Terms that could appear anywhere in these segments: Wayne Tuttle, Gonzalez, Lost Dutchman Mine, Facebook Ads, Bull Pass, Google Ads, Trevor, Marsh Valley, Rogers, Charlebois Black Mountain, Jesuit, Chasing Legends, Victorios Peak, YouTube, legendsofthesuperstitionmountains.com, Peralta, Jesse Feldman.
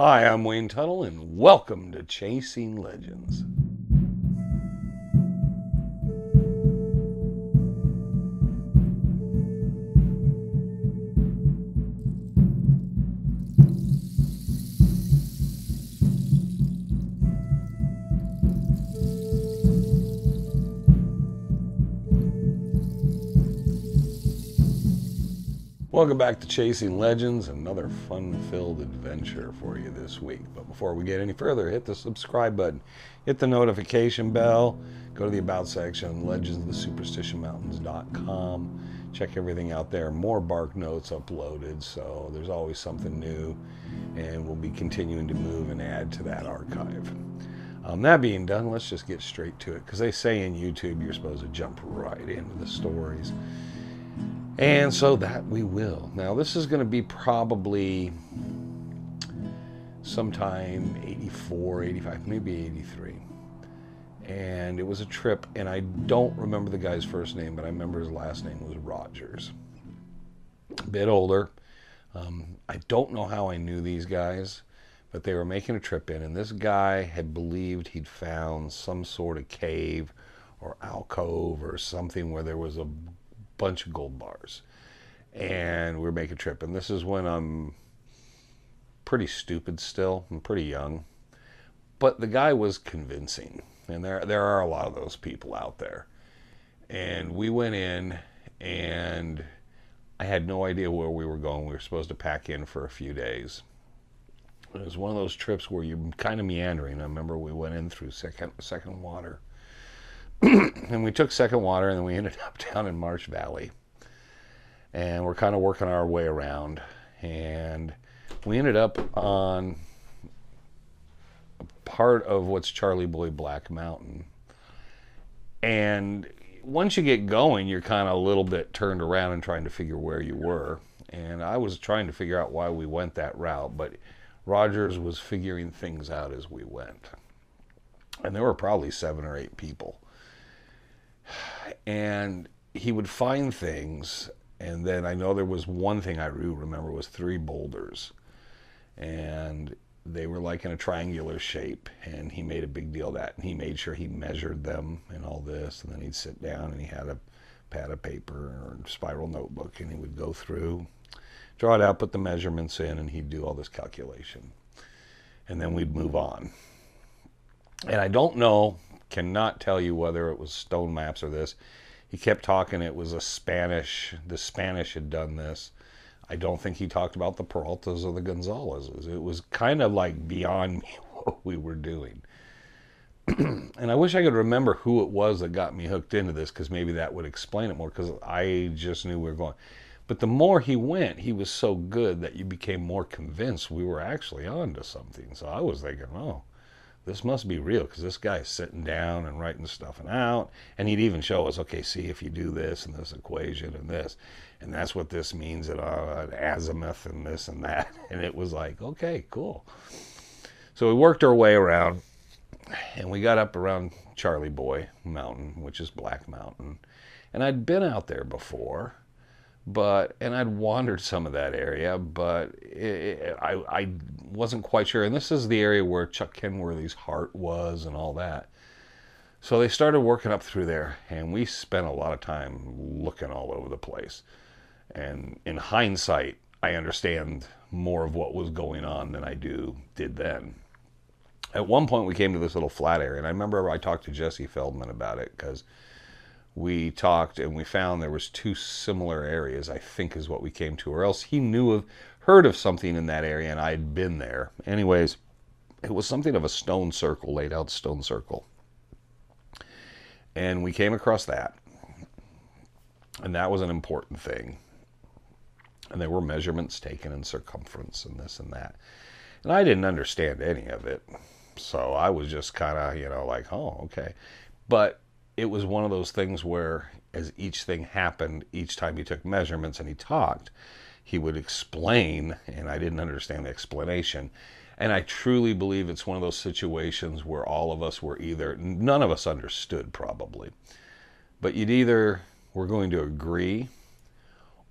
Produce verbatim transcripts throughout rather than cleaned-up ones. Hi, I'm Wayne Tuttle, and welcome to Chasing Legends. Welcome back to Chasing Legends, another fun-filled adventure for you this week. But before we get any further, hit the subscribe button, hit the notification bell, go to the About section, legends of the superstition mountains dot com. Check everything out there. More bark notes uploaded, so there's always something new, and we'll be continuing to move and add to that archive. Um, that being done, let's just get straight to it, because they say in YouTube you're supposed to jump right into the stories. And so that we will. Now this is going to be probably sometime eighty-four, eighty-five, maybe eighty-three. And it was a trip, and I don't remember the guy's first name, but I remember his last name was Rogers. A bit older. Um, I don't know how I knew these guys, but they were making a trip in, and this guy had believed he'd found some sort of cave or alcove or something where there was a bunch of gold bars, and we were making a trip. And this is when I'm pretty stupid still. I'm pretty young, but the guy was convincing, and there there are a lot of those people out there. And we went in, and I had no idea where we were going. We were supposed to pack in for a few days. It was one of those trips where you're kind of meandering. I remember we went in through second second water. And we took second water, and then we ended up down in Marsh Valley, and we're kind of working our way around, and we ended up on part of what's Charlebois Black Mountain. And once you get going, you're kind of a little bit turned around and trying to figure where you were, and I was trying to figure out why we went that route, but Rogers was figuring things out as we went, and there were probably seven or eight people. And he would find things, and then I know there was one thing I do remember was three boulders, and they were like in a triangular shape, and he made a big deal of that, and he made sure he measured them and all this, and then he'd sit down and he had a pad of paper or a spiral notebook, and he would go through, draw it out, put the measurements in, and he'd do all this calculation, and then we'd move on. And I don't know, cannot tell you whether it was stone maps or this. He kept talking. It was a Spanish. The Spanish had done this. I don't think he talked about the Peraltas or the Gonzalez's. It was kind of like beyond me what we were doing. And I wish I could remember who it was that got me hooked into this, because maybe that would explain it more, because I just knew we were going. But the more he went, he was so good that you became more convinced we were actually onto something. So I was thinking, oh, this must be real, because this guy's sitting down and writing stuff and out, and he'd even show us, okay, see if you do this and this equation and this, and that's what this means at uh, an azimuth and this and that. And it was like, okay, cool. So we worked our way around, and we got up around Charlebois Mountain, which is Black Mountain, and I'd been out there before, but and I'd wandered some of that area, but it, it, I, I wasn't quite sure. And this is the area where Chuck Kenworthy's heart was and all that. So they started working up through there, and we spent a lot of time looking all over the place. And in hindsight, I understand more of what was going on than I do did then. At one point, we came to this little flat area, and I remember I talked to Jesse Feldman about it, because we talked, and we found there was two similar areas, I think is what we came to, or else he knew of, heard of something in that area, and I'd been there. Anyways, it was something of a stone circle, laid out stone circle. And we came across that, and that was an important thing. And there were measurements taken in circumference and this and that. And I didn't understand any of it, so I was just kind of, you know, like, oh, okay. But it was one of those things where as each thing happened, each time he took measurements and he talked, he would explain, and I didn't understand the explanation. And I truly believe it's one of those situations where all of us were either, none of us understood probably, but you'd either were going to agree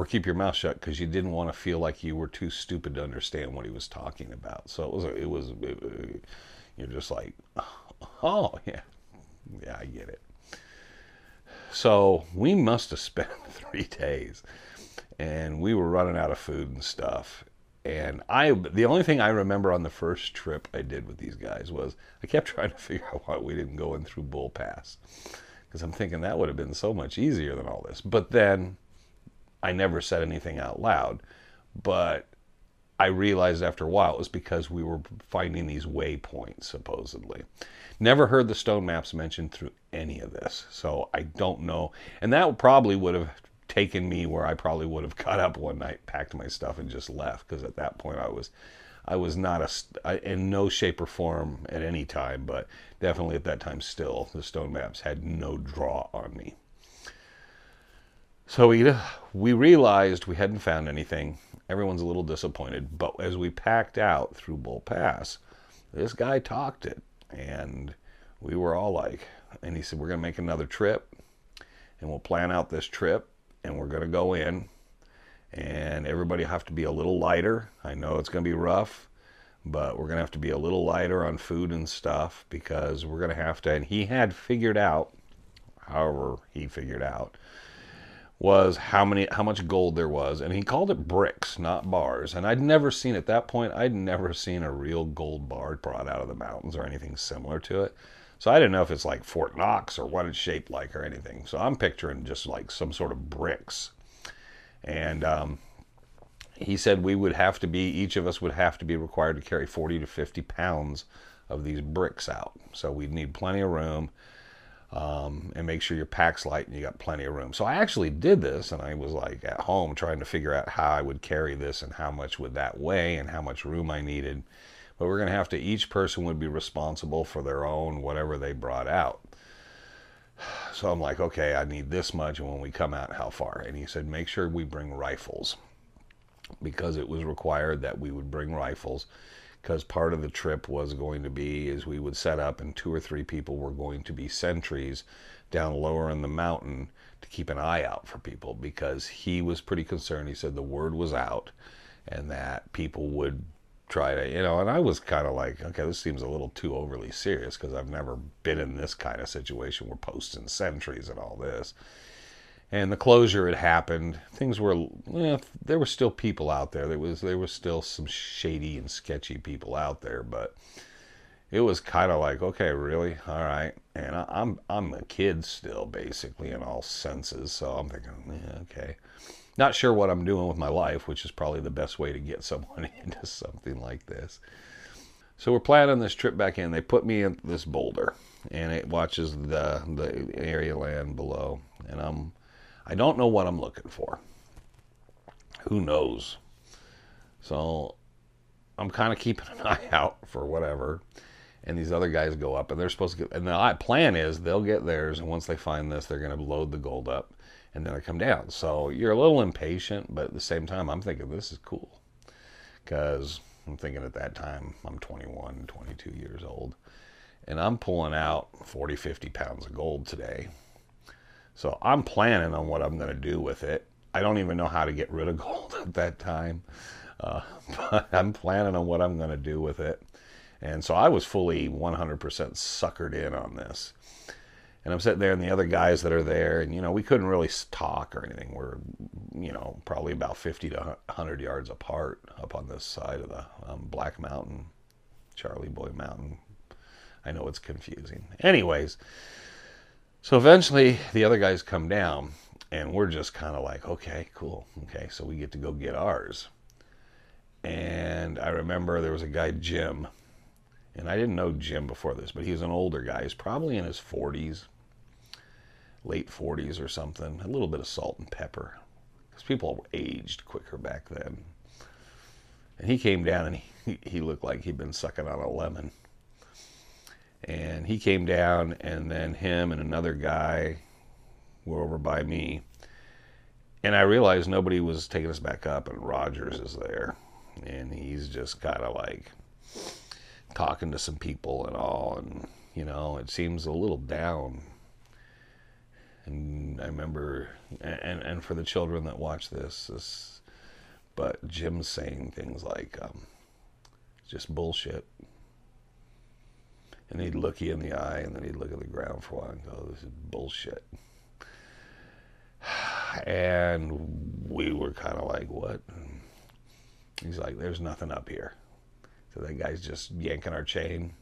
or keep your mouth shut, because you didn't want to feel like you were too stupid to understand what he was talking about. So it was, it was, it, you're just like, oh, yeah, yeah, I get it. So we must have spent three days, and we were running out of food and stuff. And I, the only thing I remember on the first trip I did with these guys was I kept trying to figure out why we didn't go in through Bull Pass, because I'm thinking that would have been so much easier than all this. But then I never said anything out loud, but I realized after a while it was because we were finding these waypoints, supposedly. Never heard the stone maps mentioned through any of this, so I don't know. And that probably would have taken me where I probably would have got up one night, packed my stuff, and just left, because at that point I was I was not a, I, in no shape or form at any time, but definitely at that time still, the stone maps had no draw on me. So we, we realized we hadn't found anything. Everyone's a little disappointed, but as we packed out through Bull Pass, this guy talked it, and we were all like, and he said, we're going to make another trip, and we'll plan out this trip, and we're going to go in, and everybody have to be a little lighter. I know it's going to be rough, but we're going to have to be a little lighter on food and stuff, because we're going to have to, and he had figured out, however he figured out, was how many, how much gold there was, and he called it bricks, not bars. And I'd never seen, at that point, I'd never seen a real gold bar brought out of the mountains or anything similar to it. So I didn't know if it's like Fort Knox or what it's shaped like or anything. So I'm picturing just like some sort of bricks. And um, he said we would have to be, each of us would have to be required to carry forty to fifty pounds of these bricks out. So we'd need plenty of room. Um, and make sure your pack's light and you got plenty of room. So I actually did this, and I was like at home trying to figure out how I would carry this and how much would that weigh and how much room I needed. But we're going to have to, each person would be responsible for their own, whatever they brought out. So I'm like, okay, I need this much, and when we come out, how far? And he said, make sure we bring rifles, because it was required that we would bring rifles, because part of the trip was going to be is we would set up, and two or three people were going to be sentries down lower in the mountain to keep an eye out for people, because he was pretty concerned. He said the word was out and that people would try to, you know, and I was kind of like, okay, this seems a little too overly serious, because I've never been in this kind of situation. We're posting sentries and all this. And the closure had happened. Things were, eh, there were still people out there. There was, there was still some shady and sketchy people out there, but it was kind of like, okay, really? All right. And I, I'm, I'm a kid still, basically, in all senses. So I'm thinking, yeah, okay. Not sure what I'm doing with my life, which is probably the best way to get someone into something like this. So we're planning this trip back in. They put me in this boulder, and it watches the, the area land below. And I'm, I don't know what I'm looking for. Who knows? So I'm kind of keeping an eye out for whatever. And these other guys go up, and they're supposed to get, and the plan is they'll get theirs. And once they find this, they're going to load the gold up, and then I come down. So you're a little impatient, but at the same time, I'm thinking this is cool, because I'm thinking at that time, I'm twenty-one, twenty-two years old, and I'm pulling out forty, fifty pounds of gold today. So I'm planning on what I'm going to do with it. I don't even know how to get rid of gold at that time. Uh, but I'm planning on what I'm going to do with it. And so I was fully one hundred percent suckered in on this. And I'm sitting there, and the other guys that are there, and, you know, we couldn't really talk or anything. We're, you know, probably about fifty to one hundred yards apart up on this side of the um, Black Mountain, Charlebois Mountain. I know it's confusing. Anyways. So eventually the other guys come down, and we're just kind of like, okay, cool. Okay, so we get to go get ours. And I remember there was a guy, Jim, and I didn't know Jim before this, but he was an older guy. He's probably in his forties, late forties or something, a little bit of salt and pepper, because people aged quicker back then. And he came down, and he, he looked like he'd been sucking on a lemon. And he came down, and then him and another guy were over by me. And I realized nobody was taking us back up, and Rogers is there. And he's just kind of like talking to some people and all. And, you know, it seems a little down. And I remember, and, and for the children that watch this, this, but Jim's saying things like, um, just bullshit. And he'd look you in the eye, and then he'd look at the ground for a while and go, this is bullshit. And we were kind of like, what? And he's like, there's nothing up here. So that guy's just yanking our chain.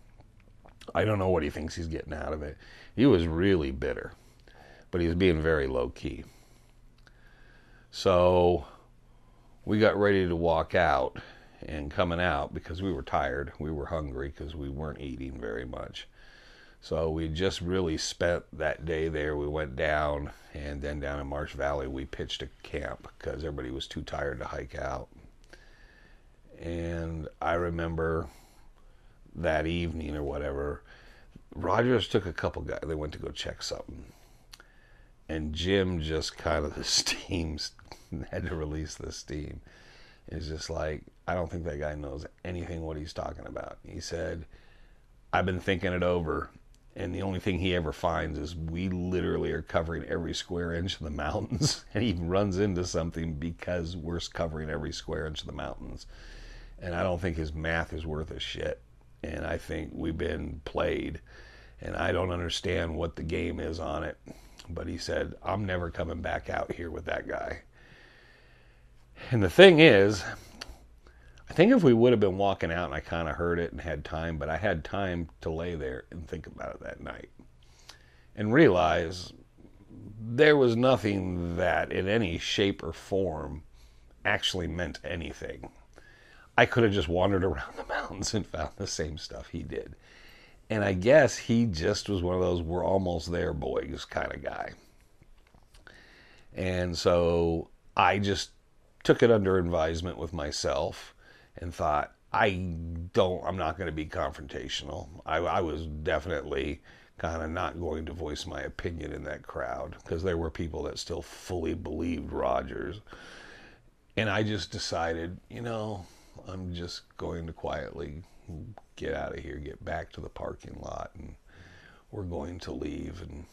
I don't know what he thinks he's getting out of it. He was really bitter, but he was being very low-key. So we got ready to walk out, and coming out, because we were tired, we were hungry because we weren't eating very much. So we just really spent that day there. We went down, and then down in Marsh Valley, we pitched a camp because everybody was too tired to hike out. And I remember that evening or whatever, Rogers took a couple guys. They went to go check something. And Jim just kind of, the steam, had to release the steam. It's just like, I don't think that guy knows anything what he's talking about. He said, I've been thinking it over, and the only thing he ever finds is we literally are covering every square inch of the mountains. And he runs into something because we're covering every square inch of the mountains. And I don't think his math is worth a shit. And I think we've been played, and I don't understand what the game is on it. But he said, I'm never coming back out here with that guy. And the thing is, I think if we would have been walking out, and I kind of heard it and had time, but I had time to lay there and think about it that night and realize there was nothing that in any shape or form actually meant anything. I could have just wandered around the mountains and found the same stuff he did. And I guess he just was one of those we're almost there boys kind of guy. And so I just took it under advisement with myself and thought, I don't, I'm not going to be confrontational. I, I was definitely kind of not going to voice my opinion in that crowd because there were people that still fully believed Rogers. And I just decided, you know, I'm just going to quietly get out of here, get back to the parking lot, and we're going to leave, and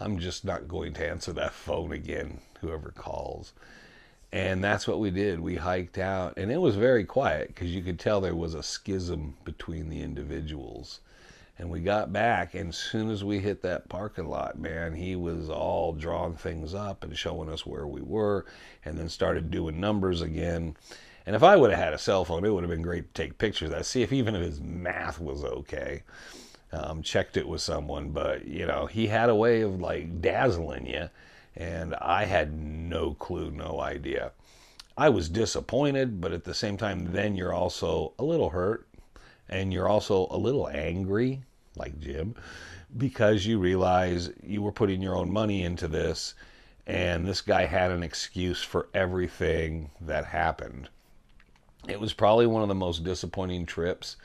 I'm just not going to answer that phone again, whoever calls. And that's what we did. We hiked out, and it was very quiet because you could tell there was a schism between the individuals. And we got back, and as soon as we hit that parking lot, man, he was all drawing things up and showing us where we were, and then started doing numbers again. And if I would have had a cell phone, it would have been great to take pictures. I see if even if his math was okay. Um, checked it with someone, but, you know, he had a way of, like, dazzling you, and I had no clue, no idea. I was disappointed, but at the same time, then you're also a little hurt, and you're also a little angry, like Jim, because you realize you were putting your own money into this, and this guy had an excuse for everything that happened. It was probably one of the most disappointing trips.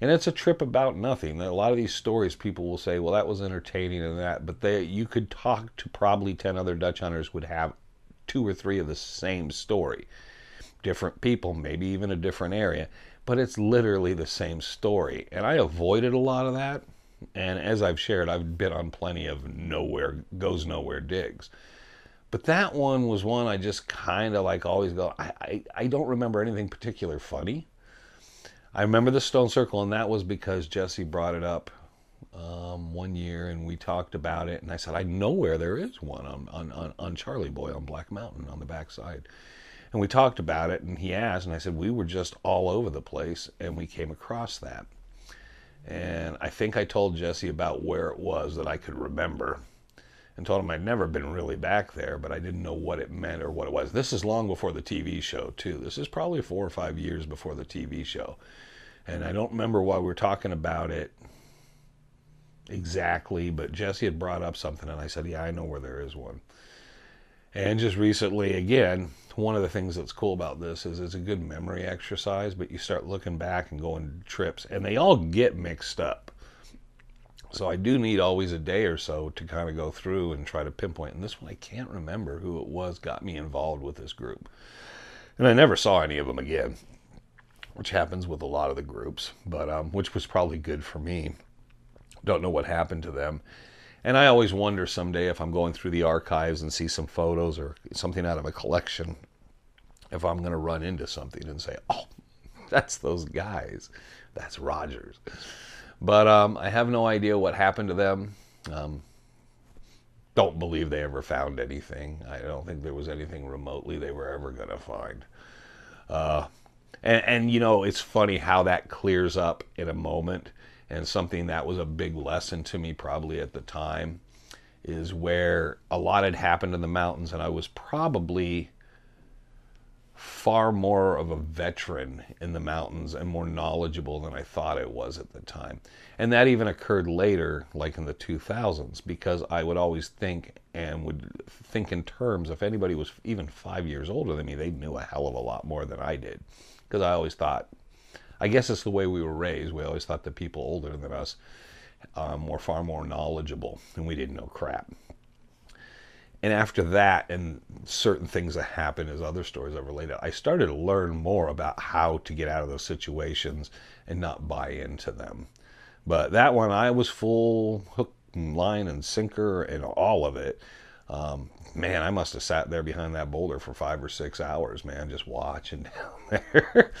And it's a trip about nothing. A lot of these stories, people will say, well, that was entertaining and that. But they, you could talk to probably ten other Dutch hunters would have two or three of the same story. Different people, maybe even a different area. But it's literally the same story. And I avoided a lot of that. And as I've shared, I've been on plenty of nowhere, goes nowhere digs. But that one was one I just kind of like always go, I, I, I don't remember anything particular funny. I remember the Stone Circle, and that was because Jesse brought it up um, one year, and we talked about it, and I said, I know where there is one on, on, on, on Charlebois on Black Mountain on the backside. And we talked about it, and he asked, and I said, we were just all over the place, and we came across that. And I think I told Jesse about where it was that I could remember, and told him I'd never been really back there, but I didn't know what it meant or what it was. This is long before the T V show, too. This is probably four or five years before the T V show. And I don't remember why we were talking about it exactly, but Jesse had brought up something, and I said, yeah, I know where there is one. And just recently, again, one of the things that's cool about this is it's a good memory exercise, but you start looking back and going trips, and they all get mixed up. So I do need always a day or so to kind of go through and try to pinpoint. And this one, I can't remember who it was got me involved with this group. And I never saw any of them again, which happens with a lot of the groups, but um, which was probably good for me. Don't know what happened to them. And I always wonder someday if I'm going through the archives and see some photos or something out of a collection, if I'm going to run into something and say, oh, that's those guys. That's Rogers. But um, I have no idea what happened to them. Um, don't believe they ever found anything. I don't think there was anything remotely they were ever going to find. Uh, and, and, you know, it's funny how that clears up in a moment. And something that was a big lesson to me probably at the time is where a lot had happened in the mountains, and I was probably far more of a veteran in the mountains and more knowledgeable than I thought it was at the time. And that even occurred later, like in the two thousands, because I would always think and would think in terms, if anybody was even five years older than me, they knew a hell of a lot more than I did. Because I always thought, I guess it's the way we were raised. We always thought the people older than us um, were far more knowledgeable, and we didn't know crap. And after that, and certain things that happened as other stories I've related, I started to learn more about how to get out of those situations and not buy into them. But that one, I was full hook, and line, and sinker, and all of it. Um, man, I must have sat there behind that boulder for five or six hours, man, just watching down there.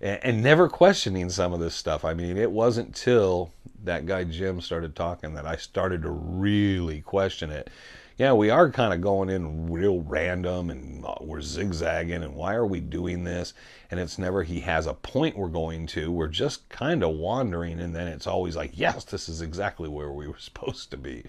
And never questioning some of this stuff. I mean, it wasn't till that guy Jim started talking that I started to really question it. Yeah, we are kind of going in real random, and we're zigzagging, and why are we doing this? And it's never he has a point we're going to. We're just kind of wandering, and then it's always like, yes, this is exactly where we were supposed to be.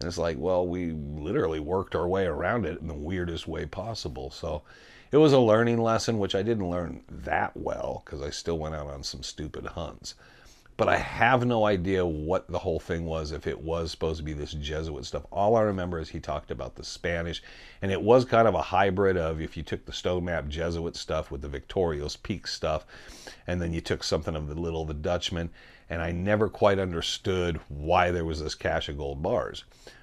And it's like, well, we literally worked our way around it in the weirdest way possible. So it was a learning lesson, which I didn't learn that well because I still went out on some stupid hunts. But I have no idea what the whole thing was, if it was supposed to be this Jesuit stuff. All I remember is he talked about the Spanish, and it was kind of a hybrid of if you took the stone map Jesuit stuff with the Victorios Peak stuff, and then you took something of the Little the Dutchman, and I never quite understood why there was this cache of gold bars.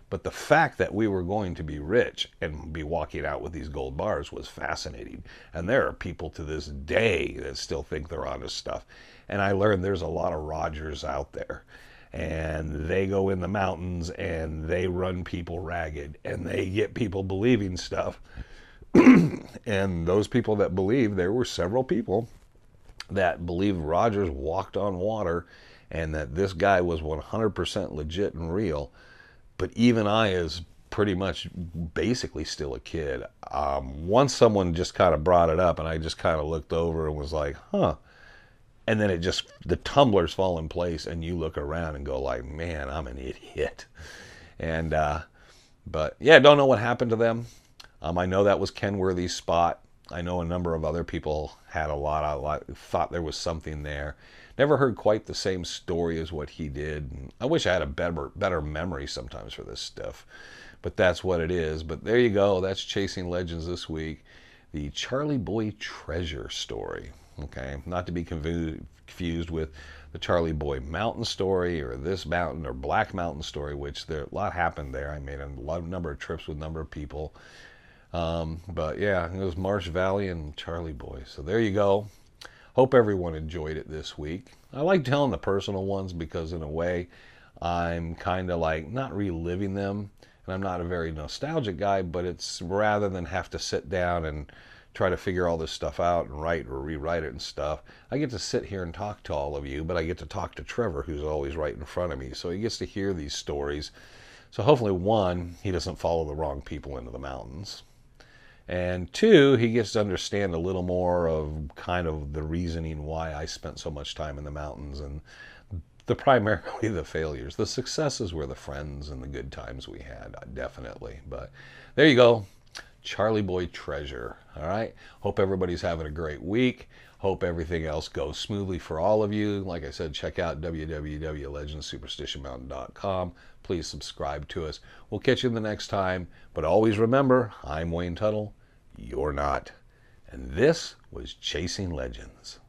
But the fact that we were going to be rich and be walking out with these gold bars was fascinating. And there are people to this day that still think they're honest stuff. And I learned there's a lot of Rogers out there. And they go in the mountains and they run people ragged. And they get people believing stuff. And those people that believe, there were several people that believed Rogers walked on water. And that this guy was one hundred percent legit and real. But even I, as pretty much basically still a kid, um, once someone just kind of brought it up, and I just kind of looked over and was like, huh. And then it just, the tumblers fall in place, and you look around and go like, man, I'm an idiot. And, uh, but yeah, don't know what happened to them. Um, I know that was Ken Worthy's spot. I know a number of other people had a lot, a lot, thought there was something there. Never heard quite the same story as what he did. I wish I had a better, better memory sometimes for this stuff. But that's what it is. But there you go. That's Chasing Legends this week. The Charlebois treasure story. Okay, not to be confused with the Charlebois Mountain story or this mountain or Black Mountain story, which there, a lot happened there. I made a lot, number of trips with a number of people. Um, but yeah, it was Marsh Valley and Charlebois. So there you go. Hope everyone enjoyed it this week. I like telling the personal ones because in a way I'm kind of like not reliving them, and I'm not a very nostalgic guy, but it's rather than have to sit down and try to figure all this stuff out and write or rewrite it and stuff, I get to sit here and talk to all of you, but I get to talk to Trevor, who's always right in front of me, so he gets to hear these stories. So hopefully, one, he doesn't follow the wrong people into the mountains. And two, he gets to understand a little more of kind of the reasoning why I spent so much time in the mountains and the primarily the failures. The successes were the friends and the good times we had, definitely. But there you go, Charlebois treasure. All right, hope everybody's having a great week. Hope everything else goes smoothly for all of you. Like I said, check out w w w dot legends of the superstition mountain dot com. Please subscribe to us. We'll catch you the next time. But always remember, I'm Wayne Tuttle. You're not. And this was Chasing Legends.